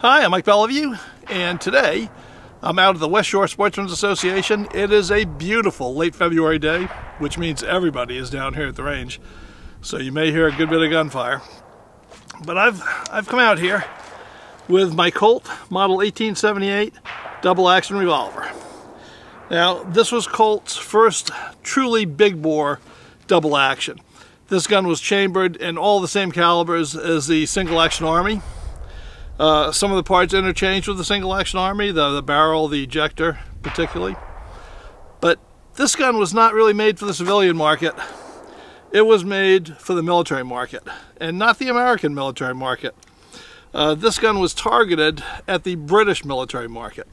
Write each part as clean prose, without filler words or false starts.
Hi, I'm Mike Beliveau, and today I'm out at the West Shore Sportsmen's Association. It is a beautiful late February day, which means everybody is down here at the range, so you may hear a good bit of gunfire. But I've come out here with my Colt Model 1878 double-action revolver. Now, this was Colt's first truly big-bore double action. This gun was chambered in all the same calibers as the single-action Army. Some of the parts interchanged with the single-action Army, the barrel, the ejector particularly. But this gun was not really made for the civilian market. It was made for the military market, and not the American military market. This gun was targeted at the British military market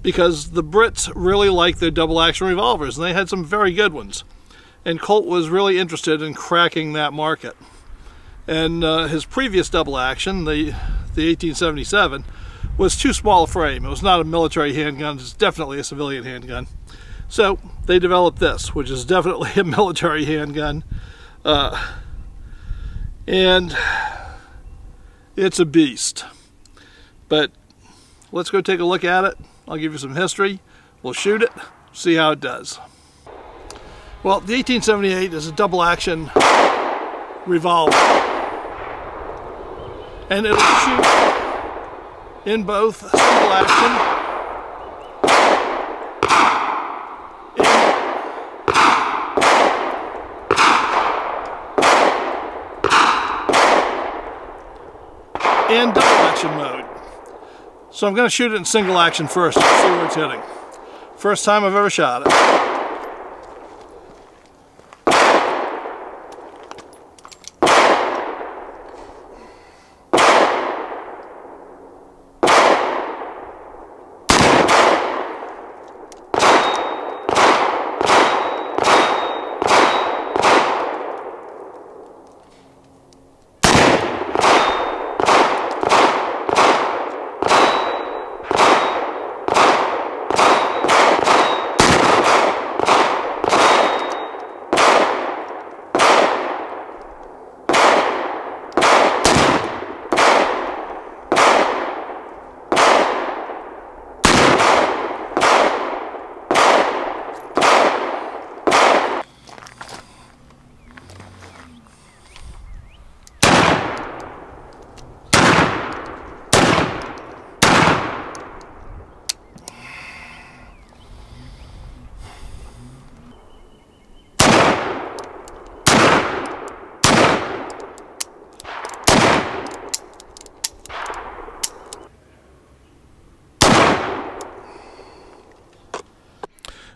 because the Brits really liked their double-action revolvers, and they had some very good ones. And Colt was really interested in cracking that market. And his previous double action, the 1877, was too small a frame. It was not a military handgun, it's definitely a civilian handgun. So they developed this, which is definitely a military handgun. And it's a beast. But let's go take a look at it. I'll give you some history. We'll shoot it, see how it does. Well, the 1878 is a double action revolver, and it'll shoot in both single action and double action mode. So I'm going to shoot it in single action first and see where it's hitting. First time I've ever shot it.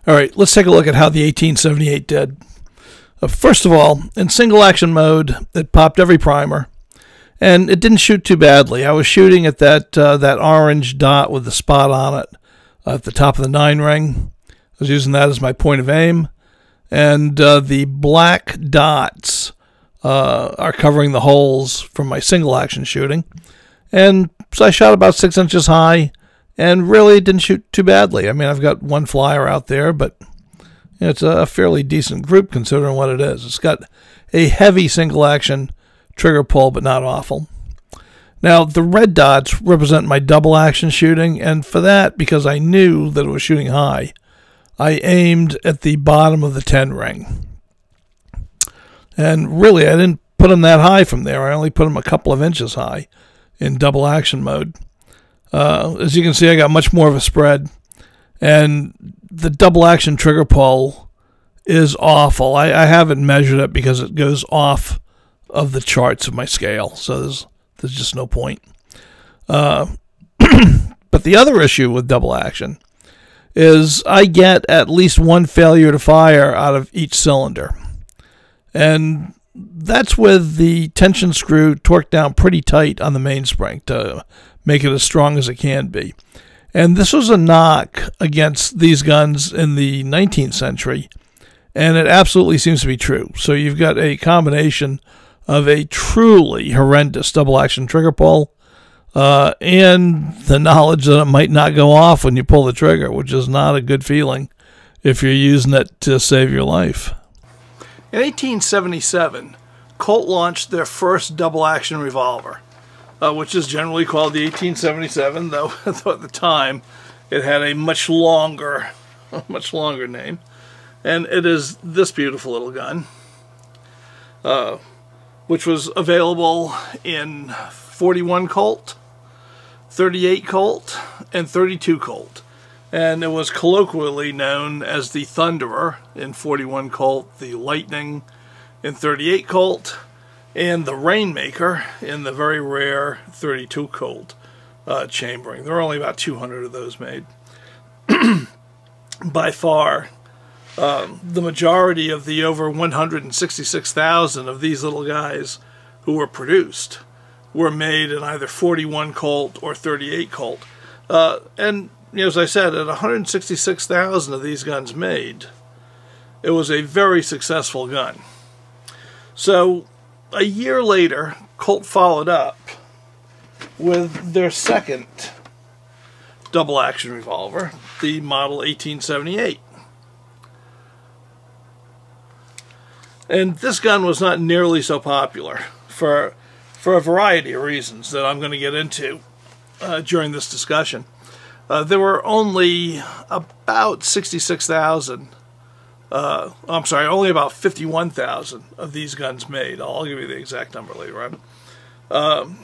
All right, let's take a look at how the 1878 did. First of all, in single action mode, it popped every primer, and it didn't shoot too badly. I was shooting at that orange dot with the spot on it at the top of the 9 ring. I was using that as my point of aim, and the black dots are covering the holes from my single action shooting. And so I shot about 6 inches high, and really didn't shoot too badly. I mean, I've got one flyer out there, but it's a fairly decent group considering what it is. It's got a heavy single action trigger pull, but not awful. Now, the red dots represent my double action shooting, and for that, because I knew that it was shooting high, I aimed at the bottom of the 10 ring. And really, I didn't put them that high from there. I only put them a couple of inches high in double action mode. As you can see, I got much more of a spread, and the double action trigger pull is awful. I haven't measured it because it goes off of the charts of my scale, so there's just no point. But the other issue with double action is I get at least one failure to fire out of each cylinder, and that's with the tension screw torqued down pretty tight on the mainspring to make it as strong as it can be. And this was a knock against these guns in the 19th century, and it absolutely seems to be true. So you've got a combination of a truly horrendous double-action trigger pull and the knowledge that it might not go off when you pull the trigger, which is not a good feeling if you're using it to save your life. In 1877, Colt launched their first double-action revolver. which is generally called the 1877, though at the time it had a much longer name. And it is this beautiful little gun, which was available in .41 Colt, .38 Colt, and .32 Colt. And it was colloquially known as the Thunderer in .41 Colt, the Lightning in .38 Colt, and the Rainmaker in the very rare .32 Colt chambering. There are only about 200 of those made. By far, the majority of the over 166,000 of these little guys who were produced were made in either .41 Colt or .38 Colt. And you know, as I said, at 166,000 of these guns made, it was a very successful gun. So a year later, Colt followed up with their second double action revolver, the Model 1878. And this gun was not nearly so popular for a variety of reasons that I'm going to get into during this discussion. There were only about 51,000 of these guns made. I'll give you the exact number later on.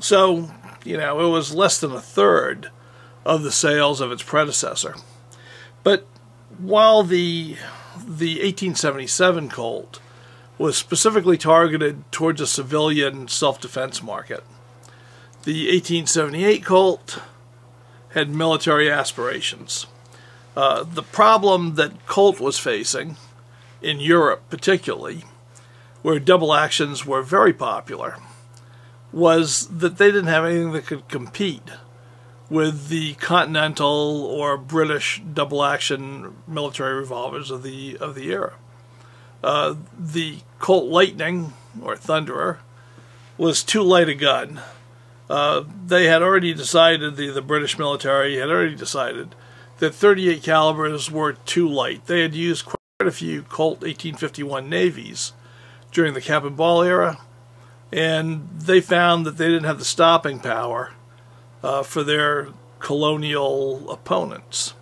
So, you know, it was less than a third of the sales of its predecessor. But while the 1877 Colt was specifically targeted towards a civilian self-defense market, the 1878 Colt had military aspirations. The problem that Colt was facing, in Europe particularly, where double actions were very popular, was that they didn't have anything that could compete with the Continental or British double action military revolvers of the era. The Colt Lightning, or Thunderer, was too light a gun. They had already decided, the British military had already decided, that .38 calibers were too light. They had used quite a few Colt 1851 navies during the cap and ball era, and they found that they didn't have the stopping power for their colonial opponents.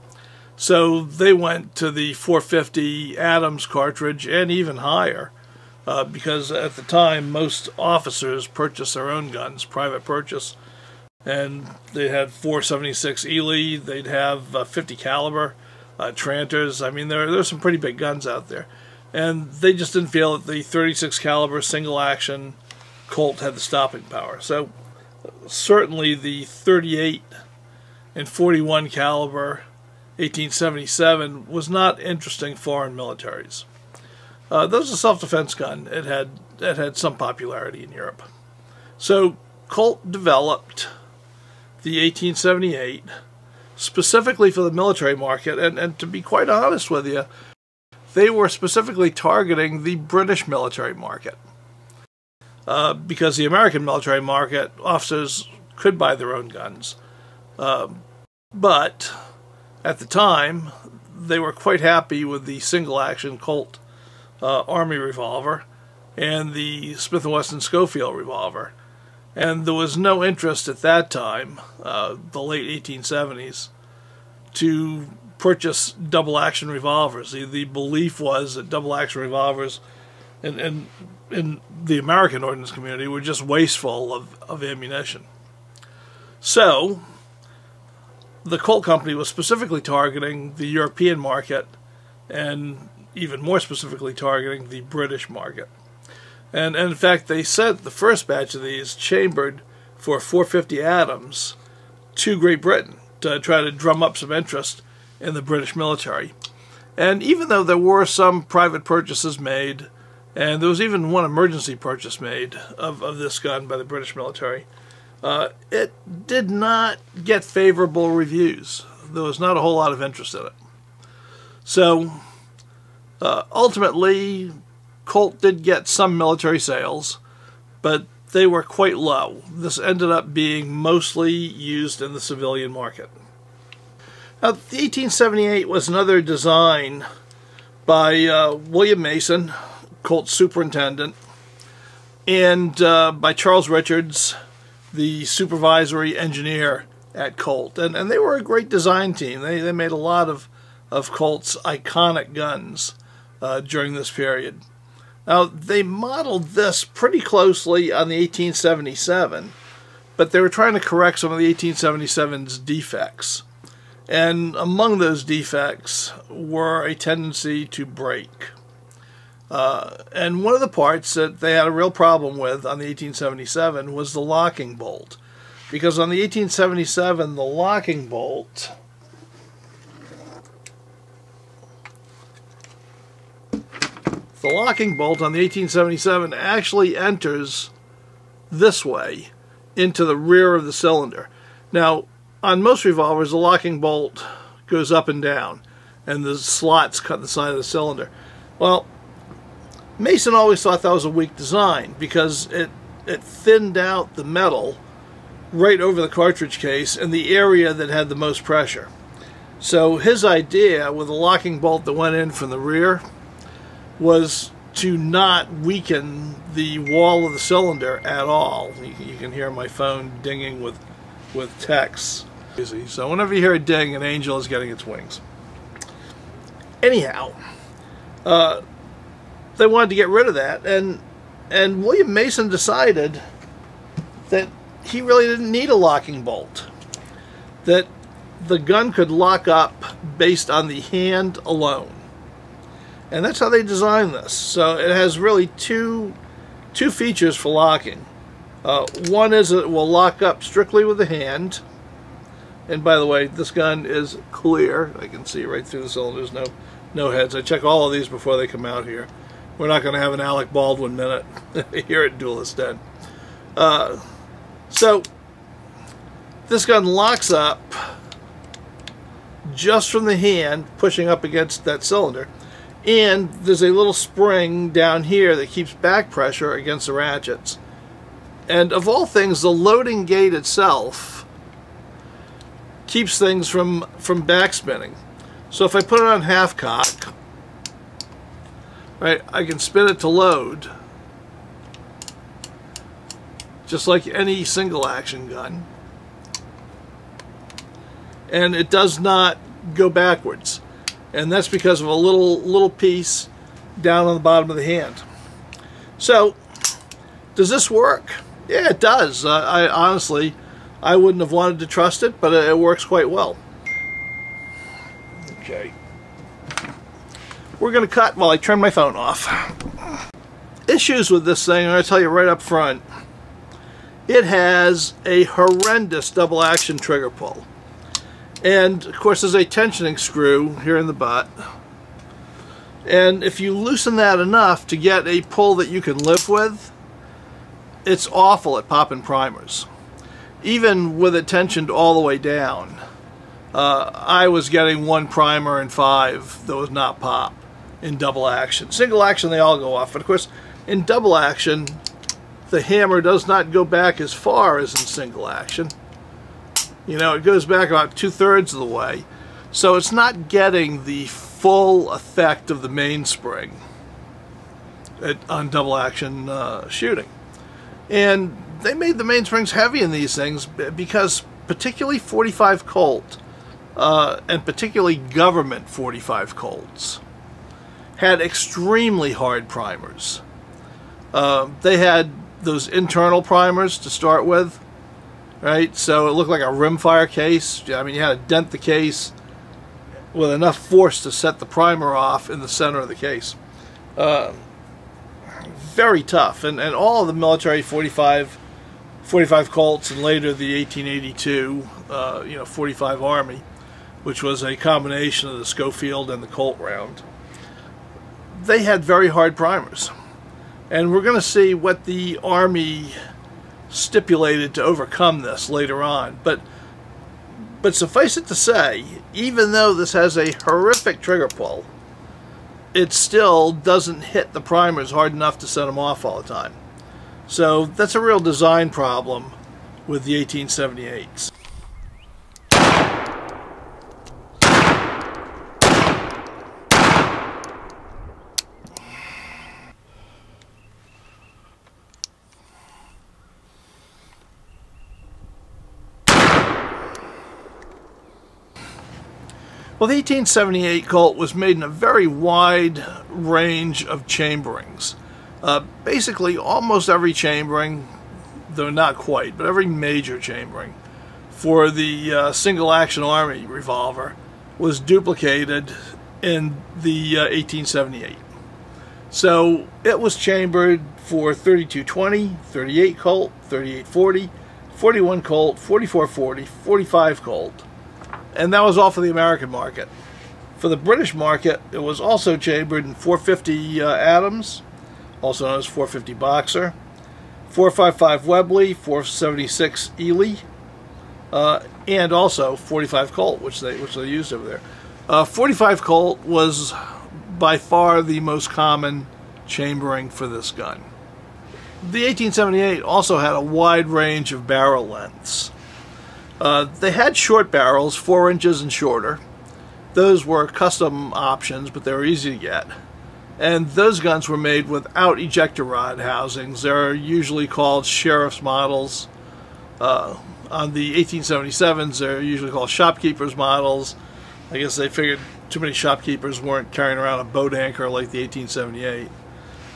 So they went to the 450 Adams cartridge and even higher, because at the time most officers purchased their own guns, private purchase, and they had 476 Ely, they'd have 50 caliber Tranters. I mean, there's some pretty big guns out there, and they just didn't feel that the 36 caliber single action Colt had the stopping power. So certainly the 38 and 41 caliber 1877 was not interesting foreign militaries. That was a self-defense gun. It had some popularity in Europe. So Colt developed the 1878 specifically for the military market, and to be quite honest with you, they were specifically targeting the British military market, because the American military market, officers could buy their own guns, but at the time they were quite happy with the single action Colt Army revolver and the Smith & Wesson Schofield revolver. And there was no interest at that time, the late 1870s, to purchase double-action revolvers. The belief was that double-action revolvers in the American ordnance community were just wasteful of ammunition. So the Colt Company was specifically targeting the European market, and even more specifically targeting the British market. And in fact, they sent the first batch of these chambered for 450 Adams to Great Britain to try to drum up some interest in the British military. And even though there were some private purchases made, and there was even one emergency purchase made of this gun by the British military, it did not get favorable reviews. There was not a whole lot of interest in it. So ultimately, Colt did get some military sales, but they were quite low. This ended up being mostly used in the civilian market. Now, the 1878 was another design by William Mason, Colt superintendent, and by Charles Richards, the supervisory engineer at Colt. And they were a great design team. They made a lot of Colt's iconic guns during this period. Now, they modeled this pretty closely on the 1877, but they were trying to correct some of the 1877's defects. And among those defects were a tendency to break. And one of the parts that they had a real problem with on the 1877 was the locking bolt. Because on the 1877, the locking bolt on the 1877 actually enters this way into the rear of the cylinder. Now, on most revolvers, the locking bolt goes up and down, and the slots cut the side of the cylinder. Well, Mason always thought that was a weak design because it thinned out the metal right over the cartridge case in the area that had the most pressure. So his idea with a locking bolt that went in from the rear was to not weaken the wall of the cylinder at all. You can hear my phone dinging with texts. So whenever you hear a ding, an angel is getting its wings. Anyhow, they wanted to get rid of that, and William Mason decided that he really didn't need a locking bolt, that the gun could lock up based on the hand alone. And that's how they designed this. So it has really two features for locking. One is it will lock up strictly with the hand. And by the way, this gun is clear. I can see right through the cylinders, no heads. I check all of these before they come out here. We're not going to have an Alec Baldwin minute here at Duelist Den. So this gun locks up just from the hand pushing up against that cylinder. And there's a little spring down here that keeps back pressure against the ratchets. And of all things, the loading gate itself keeps things from backspinning. So if I put it on half cock, right, I can spin it to load, just like any single action gun. And it does not go backwards. And that's because of a little piece down on the bottom of the hand. So, does this work? Yeah, it does. I honestly, I wouldn't have wanted to trust it, but it works quite well. Okay. We're going to cut while I turn my phone off. Issues with this thing, I'm going to tell you right up front. It has a horrendous double action trigger pull. And, of course, there's a tensioning screw here in the butt. And if you loosen that enough to get a pull that you can live with, it's awful at popping primers. Even with it tensioned all the way down, I was getting one primer and five that was not pop in double action. Single action, they all go off. But, of course, in double action, the hammer does not go back as far as in single action. You know, it goes back about 2/3 of the way. So it's not getting the full effect of the mainspring on double action shooting. And they made the mainsprings heavy in these things because particularly .45 Colt and particularly government .45 Colts had extremely hard primers. They had those internal primers to start with. Right, so it looked like a rimfire case. I mean, you had to dent the case with enough force to set the primer off in the center of the case. Very tough, and all of the military .45 Colts, and later the 1882, you know, .45 Army, which was a combination of the Schofield and the Colt round. They had very hard primers, and we're going to see what the Army stipulated to overcome this later on, but suffice it to say, even though this has a horrific trigger pull, it still doesn't hit the primers hard enough to set them off all the time. So that's a real design problem with the 1878s. Well, the 1878 Colt was made in a very wide range of chamberings. Basically, almost every chambering, though not quite, but every major chambering for the single-action Army revolver was duplicated in the 1878. So it was chambered for .32-20, .38 Colt, .38-40, .41 Colt, .44-40, .45 Colt, and that was all for the American market. For the British market, it was also chambered in .450 Adams, also known as .450 Boxer, .455 Webley, .476 Ely, and also .45 Colt, which they used over there. .45 Colt was by far the most common chambering for this gun. The 1878 also had a wide range of barrel lengths. They had short barrels, 4 inches and shorter. Those were custom options, but they were easy to get. And those guns were made without ejector rod housings. They're usually called sheriff's models. On the 1877s, they're usually called shopkeepers' models. I guess they figured too many shopkeepers weren't carrying around a boat anchor like the 1878.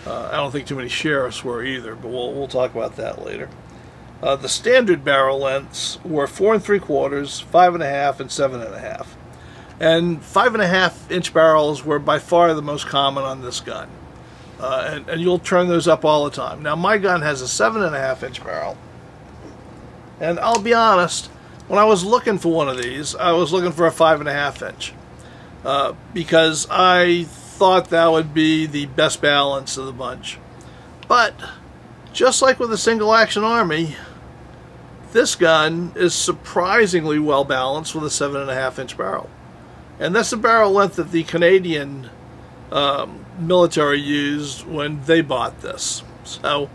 I don't think too many sheriffs were either, but we'll talk about that later. The standard barrel lengths were 4 3/4, 5 1/2, and 7 1/2. And 5 1/2 inch barrels were by far the most common on this gun. And you'll turn those up all the time. Now, my gun has a 7 1/2 inch barrel. And I'll be honest, when I was looking for one of these, I was looking for a 5 1/2 inch. Because I thought that would be the best balance of the bunch. But just like with a single action Army, this gun is surprisingly well balanced with a 7 1/2 inch barrel. And that's the barrel length that the Canadian military used when they bought this. So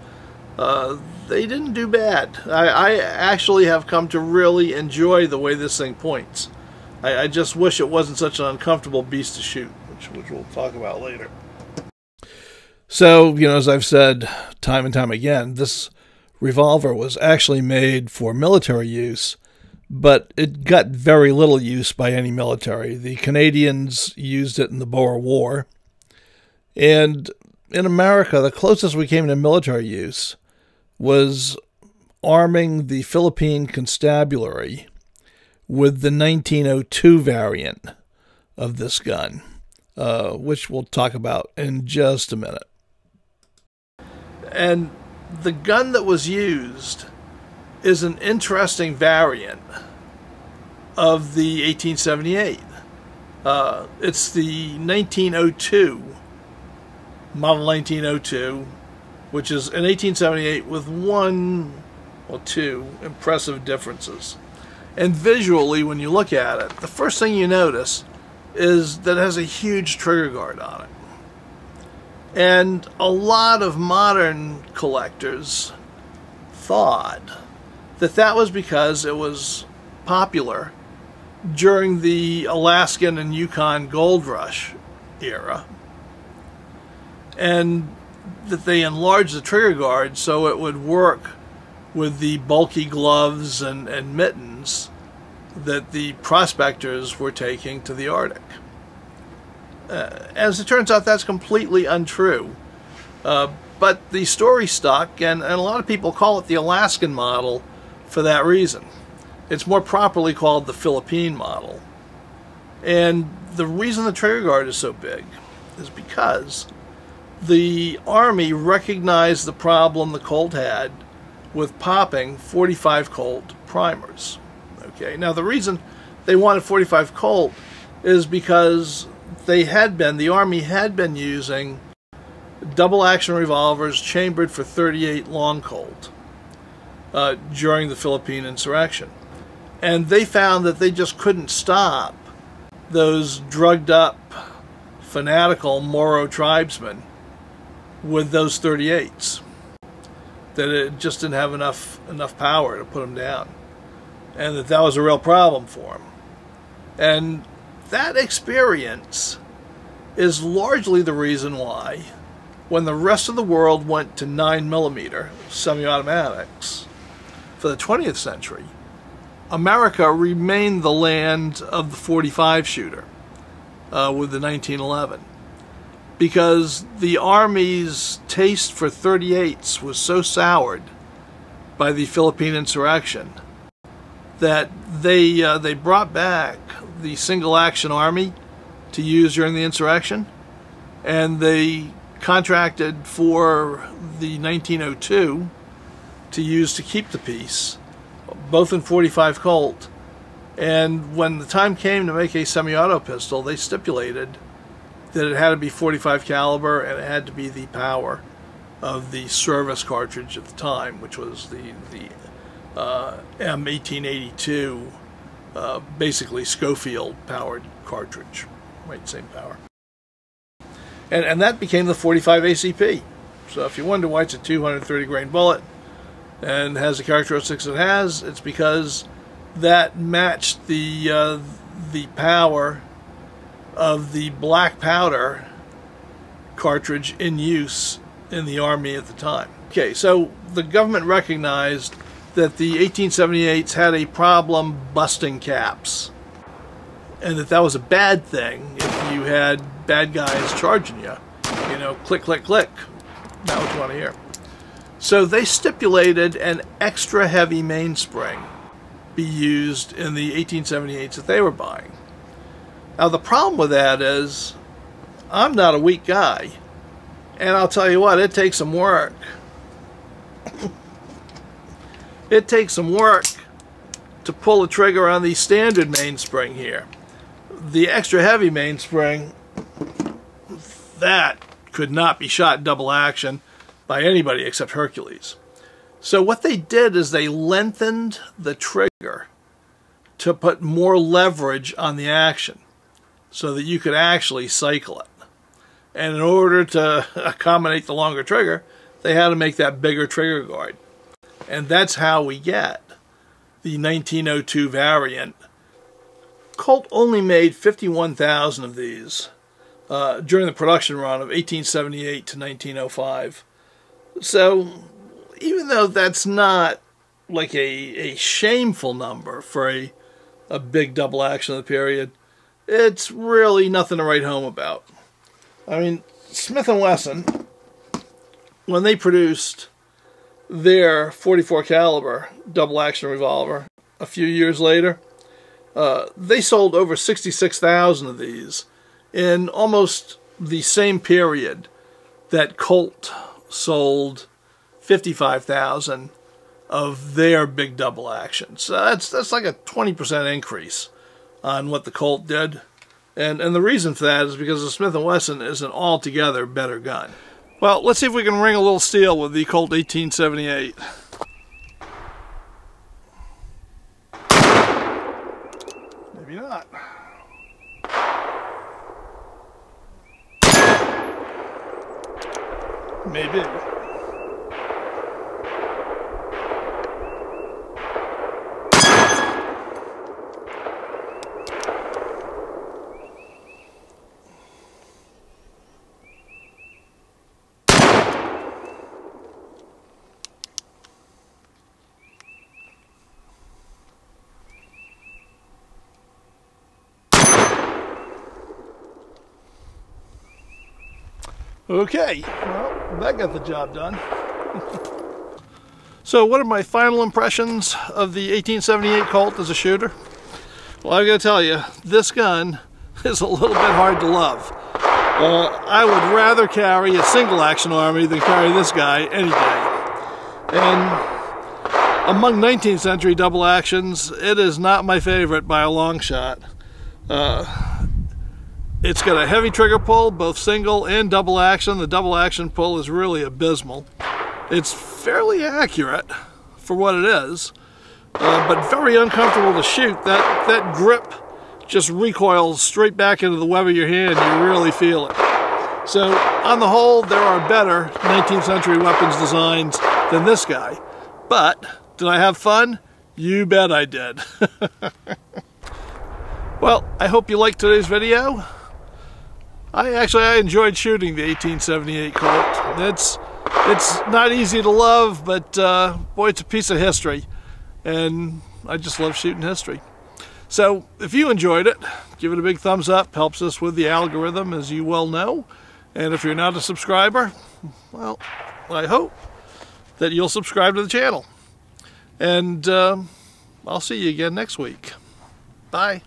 they didn't do bad. I actually have come to really enjoy the way this thing points. I just wish it wasn't such an uncomfortable beast to shoot, which we'll talk about later. So, you know, as I've said time and time again, this revolver was actually made for military use, but it got very little use by any military. The Canadians used it in the Boer War, and in America, the closest we came to military use was arming the Philippine Constabulary with the 1902 variant of this gun, which we'll talk about in just a minute. And the gun that was used is an interesting variant of the 1878. It's the 1902, Model 1902, which is an 1878 with one or two impressive differences. And visually, when you look at it, the first thing you notice is that it has a huge trigger guard on it. And a lot of modern collectors thought that that was because it was popular during the Alaskan and Yukon Gold Rush era, and that they enlarged the trigger guard so it would work with the bulky gloves and mittens that the prospectors were taking to the Arctic. As it turns out, that's completely untrue. But the story stuck, and a lot of people call it the Alaskan model for that reason. It's more properly called the Philippine model. And the reason the trigger guard is so big is because the Army recognized the problem the Colt had with popping .45 Colt primers. Okay, now the reason they wanted .45 Colt is because the Army had been using double action revolvers chambered for .38 long Colt during the Philippine insurrection, and they found that they just couldn't stop those drugged up, fanatical Moro tribesmen with those .38s. That it just didn't have enough power to put them down, and that was a real problem for them. And that experience is largely the reason why, when the rest of the world went to 9mm semi-automatics for the 20th century, America remained the land of the .45 shooter. with the 1911, because the Army's taste for .38s was so soured by the Philippine insurrection that they brought back the single-action Army to use during the insurrection, and they contracted for the 1902 to use to keep the peace, both in .45 Colt. And when the time came to make a semi-auto pistol, they stipulated that it had to be .45 caliber and it had to be the power of the service cartridge at the time, which was the m1882, basically Schofield powered cartridge, right, same power. And that became the 45 ACP. So if you wonder why it's a 230 grain bullet and has the characteristics it has, it's because that matched the power of the black powder cartridge in use in the Army at the time. Okay, so the government recognized that the 1878s had a problem busting caps, and that was a bad thing if you had bad guys charging you. You know, click, click, click. That was what you want to hear. So they stipulated an extra heavy mainspring be used in the 1878s that they were buying. Now the problem with that is, I'm not a weak guy, and I'll tell you what, it takes some work. It takes some work to pull the trigger on the standard mainspring here. The extra heavy mainspring, that could not be shot double action by anybody except Hercules. So what they did is they lengthened the trigger to put more leverage on the action so that you could actually cycle it. And in order to accommodate the longer trigger, they had to make that bigger trigger guard. And that's how we get the 1902 variant. Colt only made 51,000 of these during the production run of 1878 to 1905. So even though that's not like a shameful number for a big double action of the period, it's really nothing to write home about. I mean, Smith & Wesson, when they produced their .44 caliber double action revolver a few years later, they sold over 66,000 of these in almost the same period that Colt sold 55,000 of their big double action. So that's like a 20% increase on what the Colt did. And the reason for that is because the Smith & Wesson is an altogether better gun. Well, let's see if we can ring a little steel with the Colt 1878. Maybe not. Maybe. Okay, well, that got the job done. So what are my final impressions of the 1878 Colt as a shooter? Well, I've got to tell you, this gun is a little bit hard to love. I would rather carry a single-action Army than carry this guy any day. And among 19th century double actions, it is not my favorite by a long shot. It's got a heavy trigger pull, both single and double action. The double action pull is really abysmal. It's fairly accurate for what it is, but very uncomfortable to shoot. That grip just recoils straight back into the web of your hand. You really feel it. So on the whole, there are better 19th century weapons designs than this guy. But did I have fun? You bet I did. Well, I hope you liked today's video. I enjoyed shooting the 1878 Colt. It's not easy to love, but boy, it's a piece of history, and I just love shooting history. So if you enjoyed it, give it a big thumbs up. Helps us with the algorithm, as you well know. And if you're not a subscriber, well, I hope that you'll subscribe to the channel. And I'll see you again next week. Bye.